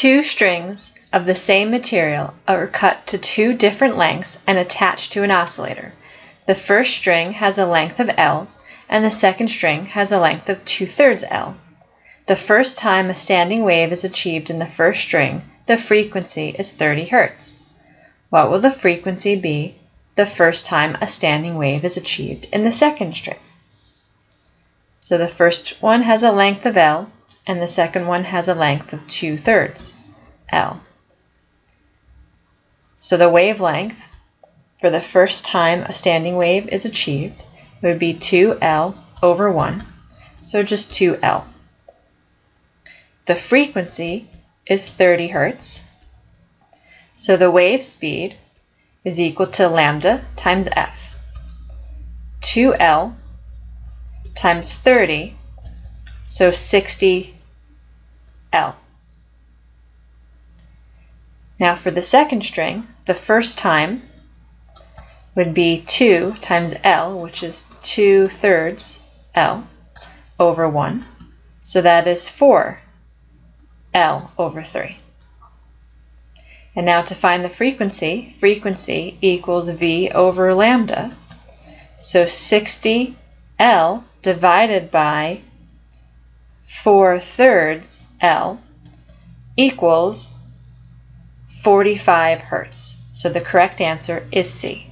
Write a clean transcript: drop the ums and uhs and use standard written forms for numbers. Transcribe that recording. Two strings of the same material are cut to two different lengths and attached to an oscillator. The first string has a length of L, and the second string has a length of 2/3 L. The first time a standing wave is achieved in the first string, the frequency is 30 Hz. What will the frequency be the first time a standing wave is achieved in the second string? So the first one has a length of L, and the second one has a length of 2/3 L. So the wavelength for the first time a standing wave is achieved would be 2L/1, so just 2L. The frequency is 30 Hz, so the wave speed is equal to lambda times f. 2L times 30, so 60 L. Now for the second string, the first time would be 2 times L, which is 2/3 L/1. So that is 4 L/3. And now to find the frequency, frequency equals V/λ. So 60 L divided by 4/3 L equals 45 Hz. So the correct answer is C.